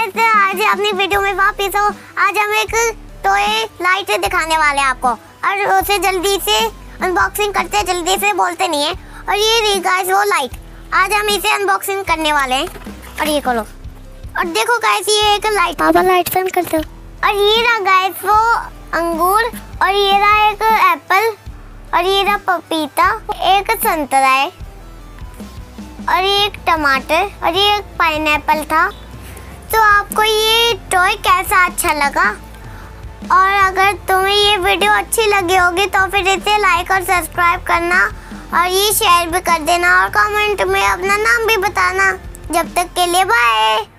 Guys, आज अपनी video में वापस हो। आज हम एक टॉय लाइट दिखाने वाले हैं आपको, और उसे जल्दी से अनबॉक्सिंग करते हैं, जल्दी से बोलते नहीं है। और ये रही गाइस वो लाइट, आज हम इसे अनबॉक्सिंग करने वाले हैं। और ये खोलो और देखो गाइस, ये एक लाइट। पापा लाइट बंद कर दो। और ये रहा गाइस वो अंगूर, और ये रहा एक एप्पल, और ये रहा पपीता, एक संतरा है, और ये एक टमाटर, और ये एक पाइनएप्पल था। तो आपको ये टॉय कैसा अच्छा लगा? और अगर तुम्हें ये वीडियो अच्छी लगी होगी तो फिर इसे लाइक और सब्सक्राइब करना, और ये शेयर भी कर देना, और कमेंट में अपना नाम भी बताना। जब तक के लिए बाय।